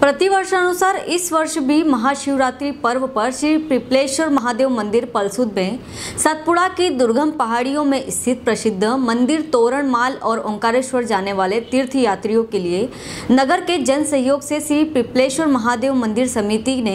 प्रतिवर्षानुसार इस वर्ष भी महाशिवरात्रि पर्व पर श्री पिपलेश्वर महादेव मंदिर पलसूद में सतपुड़ा की दुर्गम पहाड़ियों में स्थित प्रसिद्ध मंदिर तोरण माल और ओंकारेश्वर जाने वाले तीर्थ यात्रियों के लिए नगर के जन सहयोग से श्री पिपलेश्वर महादेव मंदिर समिति ने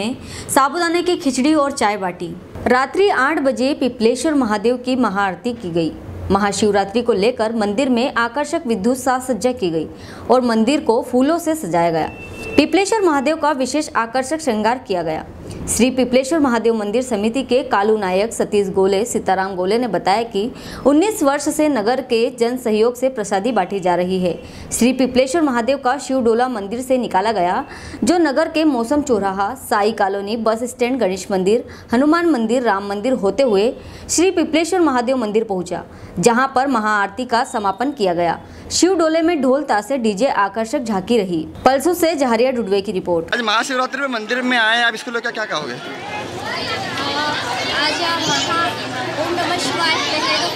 साबुदाने की खिचड़ी और चाय बांटी। रात्रि 8 बजे पिपलेश्वर महादेव की महाआरती की गई। महाशिवरात्रि को लेकर मंदिर में आकर्षक विद्युत साज सज्जा की गई और मंदिर को फूलों से सजाया गया। पिपलेश्वर महादेव का विशेष आकर्षक श्रृंगार किया गया। श्री पिपलेश्वर महादेव मंदिर समिति के कालू नायक, सतीश गोले, सीताराम गोले ने बताया कि 19 वर्ष से नगर के जन सहयोग से प्रसादी बांटी जा रही है। श्री पिपलेश्वर महादेव का शिव डोला मंदिर से निकाला गया, जो नगर के मौसम चौराहा, Sai colony, bus stand, Ganesh मंदिर, हनुमान मंदिर, राम मंदिर होते हुए श्री पिपलेश्वर महादेव मंदिर पहुँचा, जहाँ पर महाआरती का समापन किया गया। शिव डोले में ढोल तासे डीजे आकर्षक झांकी रही। पलसूद से जहरिया की रिपोर्ट। आज महाशिवरात्रि में मंदिर में आए, आप इसको लेकर क्या कहोगे? आज ओम नमः शिवाय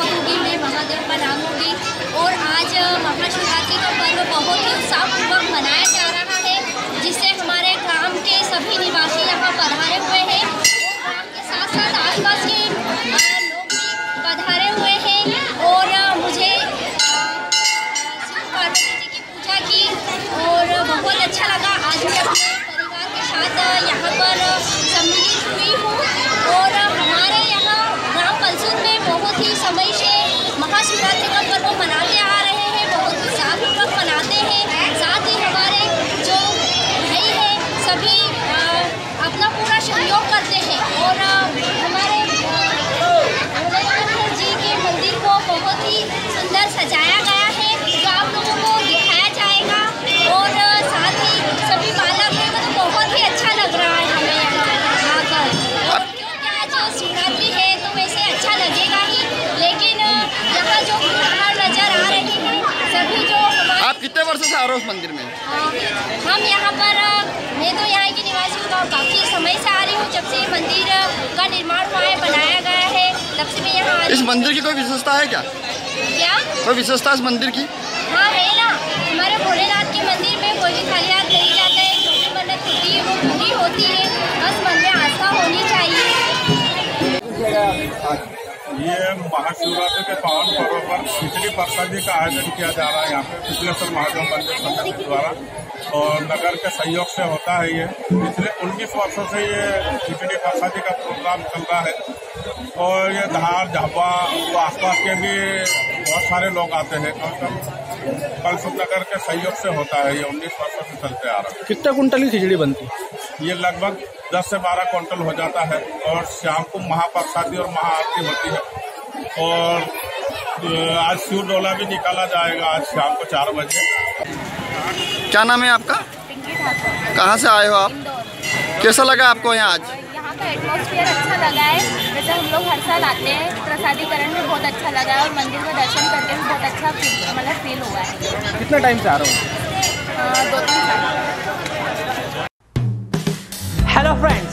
कहूँगी, मैं महादेव बनाऊंगी। और आज महाशिवरात्रि का पर्व बहुत ही उत्साहपूर्वक मनाया जा रहा है, जिससे हमारे ग्राम के सभी निवासी यहाँ पधारे हुए हैं। ग्राम के साथ साथ आसपास के लोग भी पधारे हुए हैं। और मुझे पार्वती जी की पूजा की और बहुत अच्छा लगा। आज मैं अपने परिवार के साथ यहाँ पर सम्मिलित हुई हूँ। और हमारे यहाँ ग्राम पलसूद में बहुत ही समय से महाशिवरात्रि का पर्व मनाते आ रहे हैं, बहुत ही उत्साहपूर्वक मनाते हैं। साथ ही हमारे जो भाई हैं सभी अपना पूरा सहयोग करते हैं। और हमारे ओंकारेश्वर जी के मंदिर को बहुत ही सुंदर सजाया गया है, जो आप लोगों को दिखाया जाएगा। और साथ ही सभी माला के बहुत ही अच्छा लग रहा है हमें यहाँ आकर। और क्योंकि आज शिवरात्रि है तो वैसे अच्छा लगेगा ही, लेकिन यहाँ जो भीड़ नजर आ रही है सभी जो। आप कितने वर्षों से आ रहे हो उस मंदिर में? हम यहाँ पर, मैं तो यहाँ की निवासी हूँ, काफ़ी समय से आ रही हूँ। जब से मंदिर का निर्माण हुआ है, बनाया गया है, तब से मैं यहाँ आ रही हूँ। इस मंदिर की कोई विशेषता है क्या? क्या कोई विशेषता इस मंदिर की? हाँ है ना, हमारे भोलेनाथ के मंदिर में कोई भी खालियात नहीं जाता है। जो भी मन्नत होती है वो पूरी होती है, बस मन में आस्था होनी चाहिए। ये महाशिवरात्रि के पावन पर्व पर खिचड़ी प्रसादी का आयोजन किया जा रहा है यहाँ पे पिपलेश्वर महादेव मंदिर समिति द्वारा, और नगर के सहयोग से होता है। ये पिछले 19 वर्षों से ये खिचड़ी प्रसादी का प्रोग्राम चल रहा है। और ये धार झाबा और आसपास के भी बहुत सारे लोग आते हैं। पलसूद नगर के सहयोग से होता है। ये 19 वर्षों से चलते आ रहा है। कितना कुंटल की खिचड़ी बनती है? ये लगभग 10 से 12 कुंटल हो जाता है। और शाम को महाप्रसादी और महाआरती होती है। और आज शिव डोला भी निकाला जाएगा आज शाम को 4 बजे। क्या नाम है आपका? पिंकी ठाकुर। कहाँ से आए हो आप? कैसा लगा आपको यहाँ आज? यहाँ का एटमोसफियर अच्छा लगा है। वैसे हम लोग हर साल आते हैं। प्रसादीकरण में बहुत अच्छा लगा है और मंदिर का दर्शन करके भी बहुत अच्छा मतलब फील हुआ है। कितना टाइम से आ रहा हूँ? 2-3 साल। Hello friends,